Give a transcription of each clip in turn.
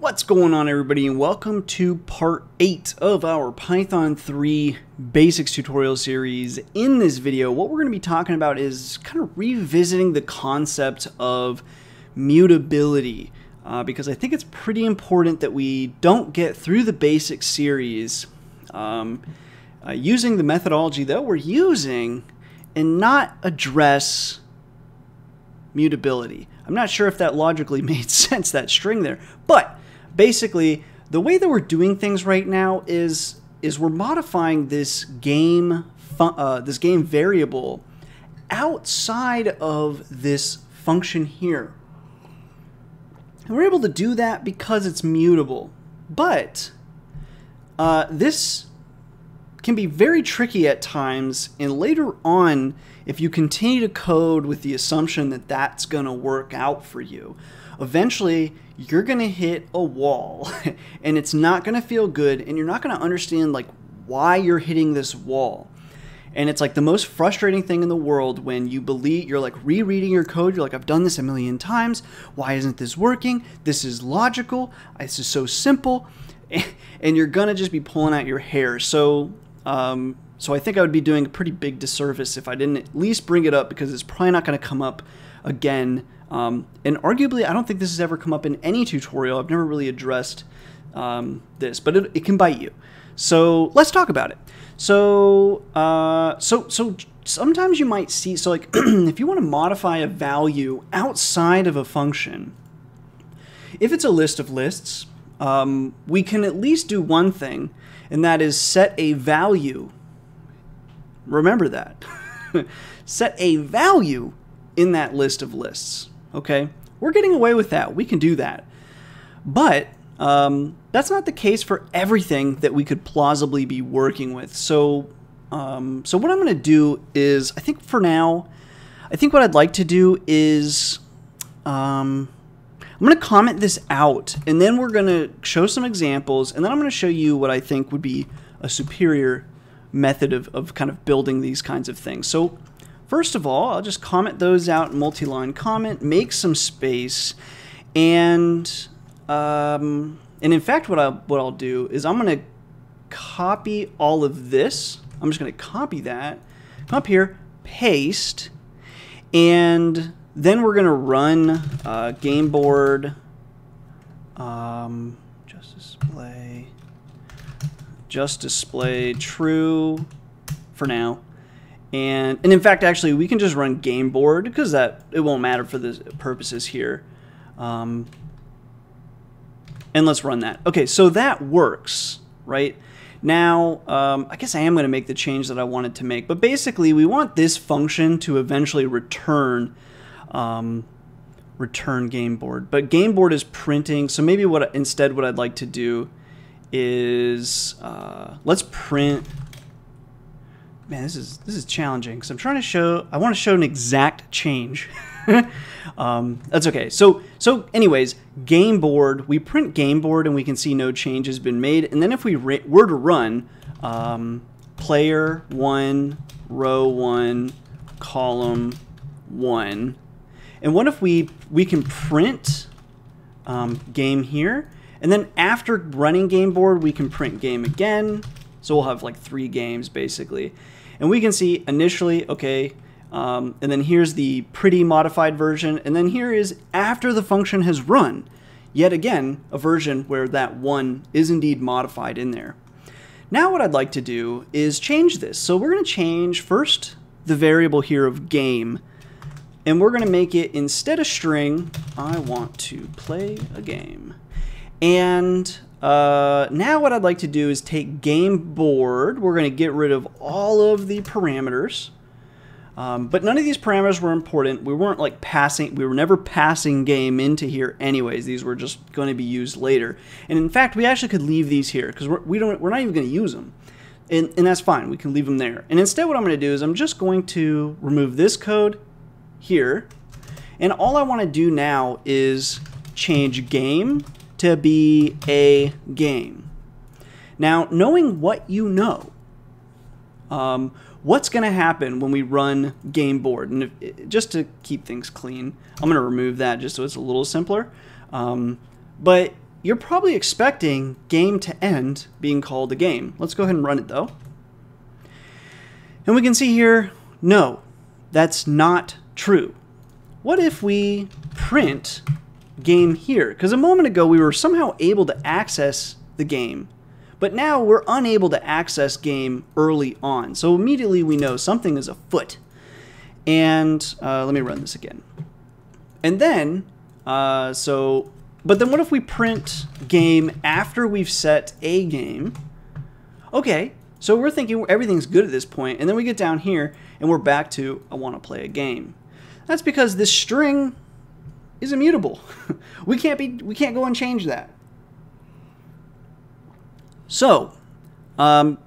What's going on, everybody, and welcome to part 8 of our Python 3 basics tutorial series. In this video, what we're going to be talking about is kind of revisiting the concept of mutability, because I think it's pretty important that we don't get through the basics series using the methodology that we're using and not address mutability. I'm not sure if that logically made sense, that string there, but basically, the way that we're doing things right now is we're modifying this game variable outside of this function here. And we're able to do that because it's mutable. But this can be very tricky at times, and later on, if you continue to code with the assumption that that's going to work out for you, eventually you're going to hit a wall and it's not going to feel good, and you're not going to understand like why you're hitting this wall. And it's like the most frustrating thing in the world when you believe you're like rereading your code. You're like, I've done this a million times. Why isn't this working? This is logical. This is so simple. And you're going to just be pulling out your hair. So, so I think I would be doing a pretty big disservice if I didn't at least bring it up, because it's probably not going to come up again. And arguably, I don't think this has ever come up in any tutorial. I've never really addressed this, but it can bite you. So let's talk about it. So, so sometimes you might see, so like if you want to modify a value outside of a function, if it's a list of lists, we can at least do one thing, and that is set a value. Remember that. Set a value in that list of lists. Okay? We're getting away with that. We can do that. But that's not the case for everything that we could plausibly be working with. So, so what I'm going to do is, I think for now, I think what I'd like to do is... I'm going to comment this out, and then we're going to show some examples, and then I'm going to show you what I think would be a superior method of kind of building these kinds of things. So first of all, I'll just comment those out, multi-line comment, make some space, and in fact, what I'll do is I'm going to copy all of this. I'm just going to copy that, come up here, paste, and then we're going to run game board, just display true for now. And in fact, actually, we can just run game board, because that it won't matter for the purposes here. And let's run that. Okay, so that works, right? Now, I guess I am going to make the change that I wanted to make. But basically, we want this function to eventually return... return game board, but game board is printing. So maybe instead what I'd like to do is let's print. Man, this is challenging, because I'm trying to show. I want to show an exact change. That's okay. So anyways, game board. We print game board, and we can see no change has been made. And then if we were to run player one, row one, column one. And what if we can print game here, and then after running game board, we can print game again. So we'll have like three games basically. And we can see initially, okay, and then here's the pretty modified version. And then here is after the function has run, yet again, a version where that one is indeed modified in there. Now what I'd like to do is change this. So we're going to change first the variable here of game. And we're going to make it, instead of string, I want to play a game. And now what I'd like to do is take game board. We're going to get rid of all of the parameters. But none of these parameters were important. We weren't like passing. We were never passing game into here anyways. These were just going to be used later. And in fact, we actually could leave these here, because we're not even going to use them. And that's fine. We can leave them there. And instead what I'm going to do is I'm just going to remove this code here, and all I want to do now is change game to be a game. Now, knowing what you know, what's going to happen when we run game board? And just to keep things clean, I'm going to remove that just so it's a little simpler. But you're probably expecting game to end being called a game. Let's go ahead and run it though. And we can see here, no, that's not true. What if we print game here? Because a moment ago we were somehow able to access the game, but now we're unable to access game early on. So immediately we know something is afoot. And let me run this again. And then, but then what if we print game after we've set a game? Okay, so we're thinking everything's good at this point, and then we get down here and we're back to, I want to play a game. That's because this string is immutable. we can't go and change that. So, so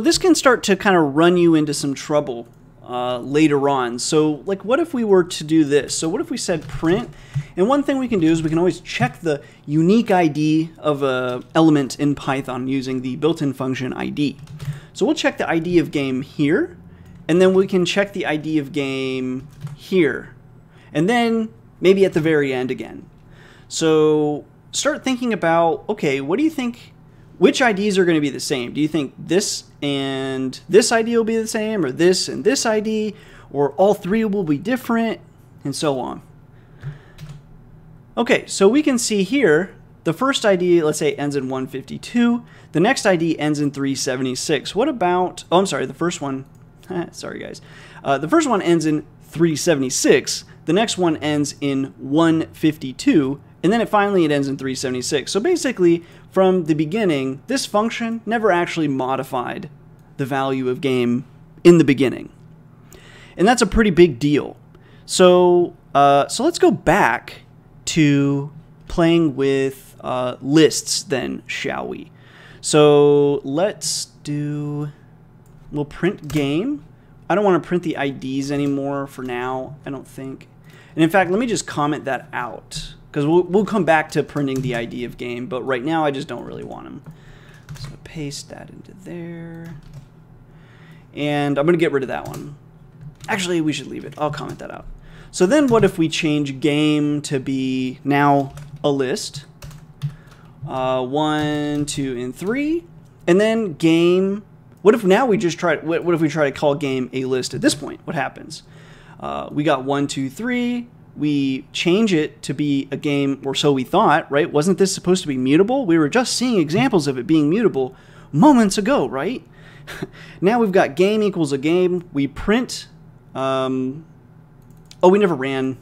this can start to kind of run you into some trouble later on. So like, what if we were to do this? So what if we said print? And one thing we can do is we can always check the unique ID of an element in Python using the built-in function ID. So we'll check the ID of game here, and then we can check the ID of game here, and then maybe at the very end again. So start thinking about, okay, what do you think, which IDs are going to be the same? Do you think this and this ID will be the same, or this and this ID, or all three will be different, and so on? Okay, so we can see here, the first ID, let's say, ends in 152. The next ID ends in 376. What about, oh, I'm sorry, the first one, sorry guys. The first one ends in 376. The next one ends in 152. And then it finally ends in 376. So basically, from the beginning, this function never actually modified the value of game in the beginning. And that's a pretty big deal. So, let's go back to playing with lists then, shall we? So let's do, we'll print game. I don't want to print the IDs anymore for now, I don't think. And in fact, let me just comment that out, because we'll come back to printing the ID of game, but right now I just don't really want them. So paste that into there. And I'm going to get rid of that one. Actually, we should leave it. I'll comment that out. So then what if we change game to be now a list? 1, 2, and 3. And then game, what if now we just try, what if we try to call game a list at this point? What happens? We got 1, 2, 3. We change it to be a game, or so we thought, right? Wasn't this supposed to be mutable? We were just seeing examples of it being mutable moments ago, right? Now we've got game equals a game. We print, oh, we never ran.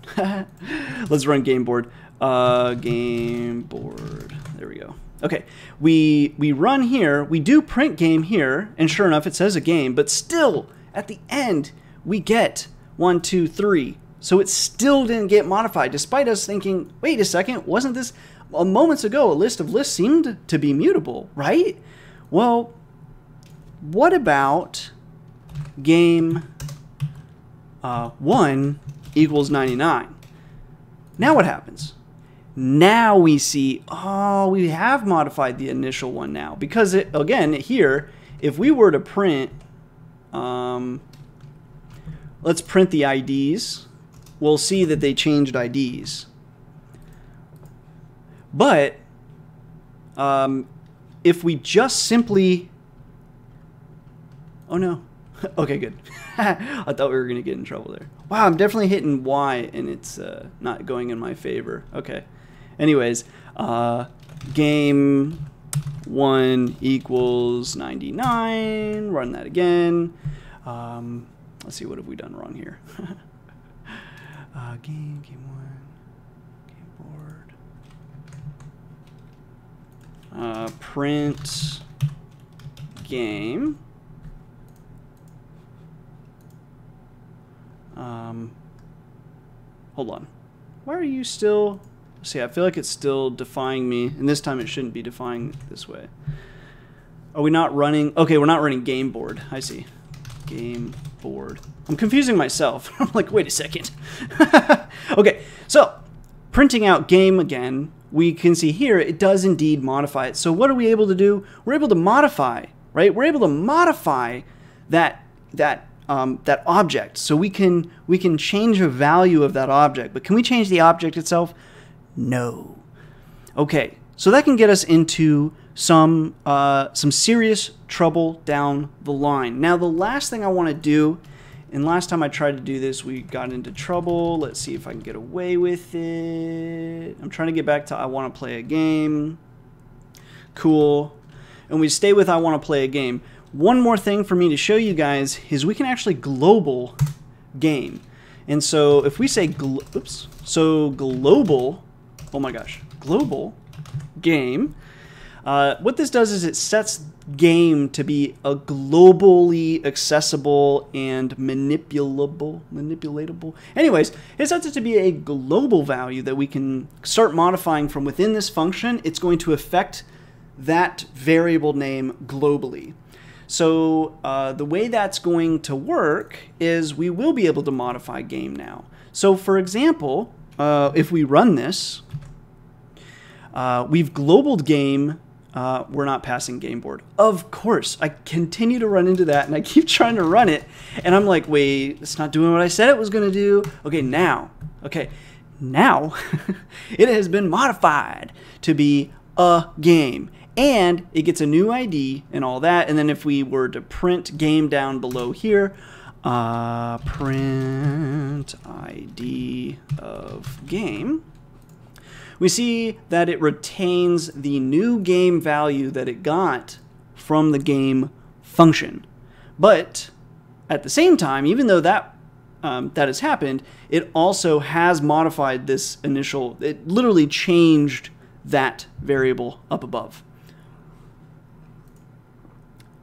Let's run game board. Game board, there we go. Okay, we run here, we do print game here, and sure enough, it says a game, but still, at the end, we get 1, 2, 3. So it still didn't get modified, despite us thinking, wait a second, wasn't this, moments ago, a list of lists seemed to be mutable, right? Well, what about game 1 equals 99? Now what happens? Now we see, oh, we have modified the initial one now, because it, again, here, if we were to print, let's print the IDs. We'll see that they changed IDs. But if we just simply, oh no, okay, good. I thought we were gonna get in trouble there. Wow, I'm definitely hitting Y and it's not going in my favor. Okay, anyways, game 1 equals 99, run that again. Let's see, what have we done wrong here? Game 1, game board, print game, hold on, why are you still, see, I feel like it's still defying me, and this time it shouldn't be defying this way. Are we not running, okay, we're not running game board, I see, game board. I'm confusing myself. I'm like, wait a second. Okay, so printing out game again, we can see here it does indeed modify it. So what are we able to do? We're able to modify, right? We're able to modify that object. So we can change the value of that object. But can we change the object itself? No. Okay. So that can get us into some serious trouble down the line. Now, the last thing I want to do, and last time I tried to do this, we got into trouble. Let's see if I can get away with it. I'm trying to get back to I want to play a game. Cool. And we stay with I want to play a game. One more thing for me to show you guys is we can actually global game. And so if we say, global, oh my gosh, global game. What this does is it sets game to be a globally accessible and manipulatable. Anyways, it sets it to be a global value that we can start modifying from within this function. It's going to affect that variable name globally. So the way that's going to work is we will be able to modify game now. So for example, if we run this, we've globaled game. We're not passing game board. Of course, I continue to run into that, and I keep trying to run it, and I'm like, wait, it's not doing what I said it was going to do. Okay, now it has been modified to be a game, and it gets a new ID and all that. And then if we were to print game down below here, print ID of game, we see that it retains the new game value that it got from the game function. But at the same time, even though that that has happened, it also has modified this initial, it literally changed that variable up above.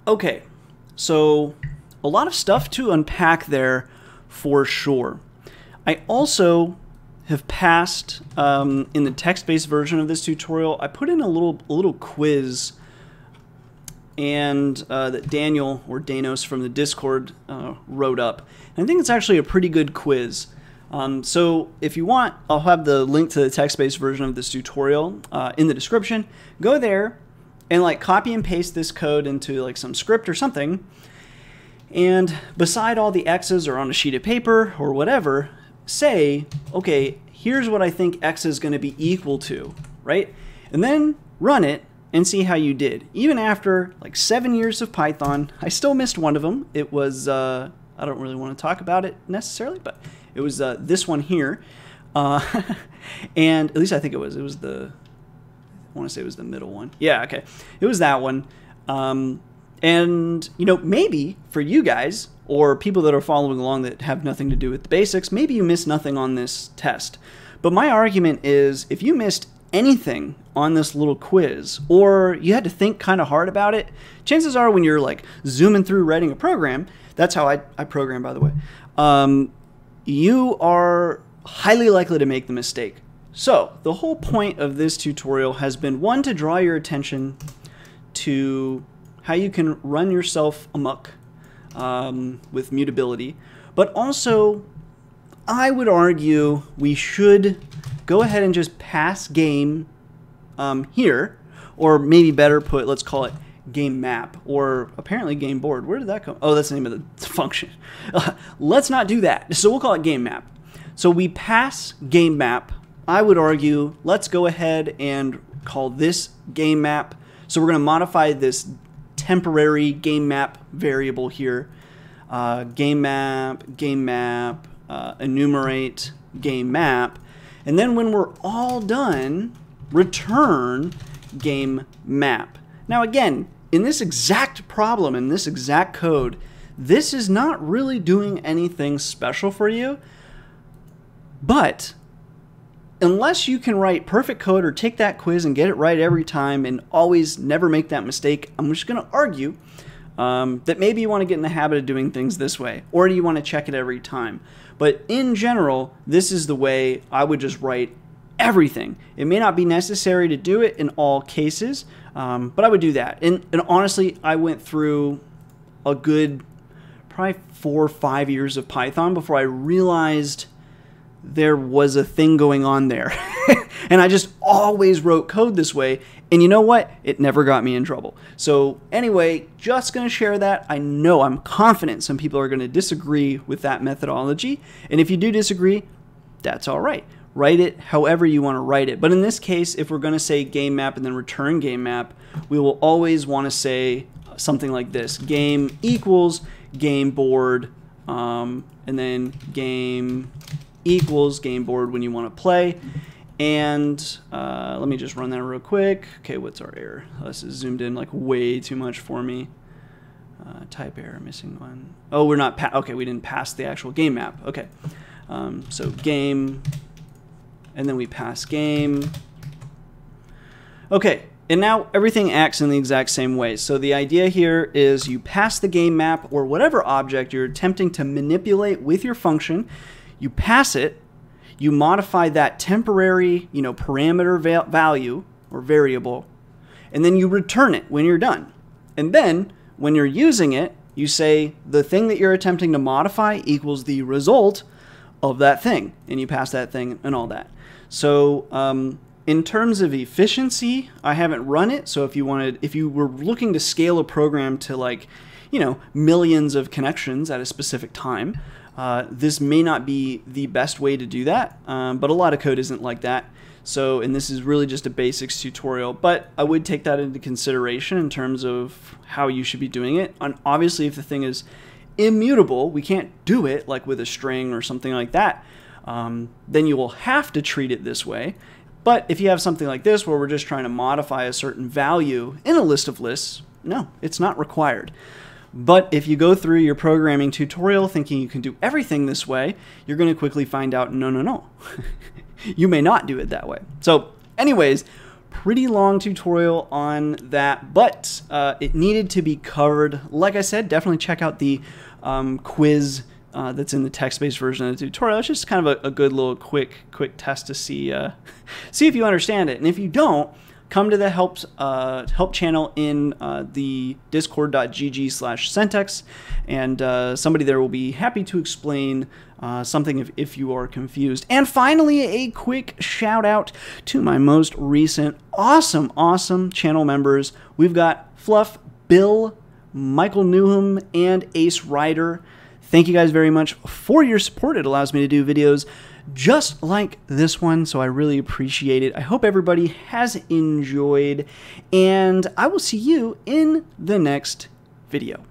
Okay, so a lot of stuff to unpack there for sure. I also have passed in the text-based version of this tutorial. I put in a little quiz, and that Daniel or Danos from the Discord wrote up. And I think it's actually a pretty good quiz. So if you want, I'll have the link to the text-based version of this tutorial in the description. Go there and like copy and paste this code into like some script or something. And beside all the X's or on a sheet of paper or whatever, say, okay, here's what I think X is going to be equal to, right? And then run it and see how you did. Even after like 7 years of Python, I still missed one of them. It was, I don't really want to talk about it necessarily, but it was this one here. And at least I think it was the, I want to say it was the middle one. Yeah, okay. It was that one. And, you know, maybe for you guys, or people that are following along that have nothing to do with the basics, maybe you missed nothing on this test. But my argument is, if you missed anything on this little quiz, or you had to think kind of hard about it, chances are when you're like zooming through writing a program, that's how I program, by the way, you are highly likely to make the mistake. So the whole point of this tutorial has been, one, to draw your attention to how you can run yourself amok with mutability, but also I would argue we should go ahead and just pass game here, or maybe better put, let's call it game map, or apparently game board. Where did that come? Oh, that's the name of the function. Let's not do that. So we'll call it game map. So we pass game map. I would argue, let's go ahead and call this game map. So we're going to modify this temporary game map variable here. Game map, enumerate, game map. And then when we're all done, return game map. Now again, in this exact problem, in this exact code, this is not really doing anything special for you. But unless you can write perfect code or take that quiz and get it right every time and always never make that mistake, I'm just going to argue that maybe you want to get in the habit of doing things this way, or do you want to check it every time. But in general, this is the way I would just write everything. It may not be necessary to do it in all cases, but I would do that. And honestly, I went through a good probably 4 or 5 years of Python before I realized there was a thing going on there. And I just always wrote code this way. And you know what? It never got me in trouble. So anyway, just going to share that. I know, I'm confident some people are going to disagree with that methodology. And if you do disagree, that's all right. write it however you want to write it. But in this case, if we're going to say game map and then return game map, we will always want to say something like this: game equals game board, and then game equals game board when you want to play. And let me just run that real quick. Okay, what's our error? Oh, this is zoomed in like way too much for me. Type error, missing one. Oh, we're not, okay, we didn't pass the actual game map. Okay, so game, and then we pass game. Okay, and now everything acts in the exact same way. So the idea here is you pass the game map or whatever object you're attempting to manipulate with your function, you pass it, you modify that temporary, you know, parameter value or variable, and then you return it when you're done. And then when you're using it, you say the thing that you're attempting to modify equals the result of that thing, and you pass that thing and all that. So in terms of efficiency, I haven't run it. So if you wanted, if you were looking to scale a program to, like, you know, millions of connections at a specific time, this may not be the best way to do that, but a lot of code isn't like that. So, and this is really just a basics tutorial, but I would take that into consideration in terms of how you should be doing it. And obviously, if the thing is immutable, we can't do it like with a string or something like that, then you will have to treat it this way. But if you have something like this where we're just trying to modify a certain value in a list of lists, no, it's not required. But if you go through your programming tutorial thinking you can do everything this way, you're going to quickly find out, no, no, no. You may not do it that way. So anyways, pretty long tutorial on that, but it needed to be covered. Like I said, definitely check out the quiz that's in the text-based version of the tutorial. It's just kind of a good little quick test to see, see if you understand it. And if you don't, come to the help channel in the discord.gg/Sentex, and somebody there will be happy to explain something if you are confused. And finally, a quick shout out to my most recent awesome channel members. We've got Fluff, Bill, Michael Newham, and Ace Ryder. Thank you guys very much for your support. It allows me to do videos just like this one, so I really appreciate it. I hope everybody has enjoyed, and I will see you in the next video.